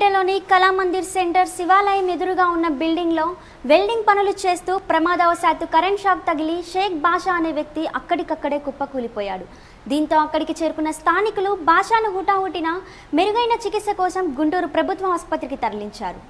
పేటలోని Kalamandir centre శివాలయం ఎదురుగా ఉన్న బిల్డింగ్లో వెల్డింగ్ పనులు చేస్తూ ప్రమాదవశాత్తు కరెంట్ షాక్ తగిలి షేక్ బాషా అనే వ్యక్తి అక్కడికక్కడే కుప్పకూలిపోయాడు. దీంతో అక్కడికి చేరుకున్న స్థానికులు బాషాను హుటాహుటిన మెరుగైన చికిత్స కోసం గుంటూరు ప్రభుత్వ ఆసుపత్రికి తరలించారు.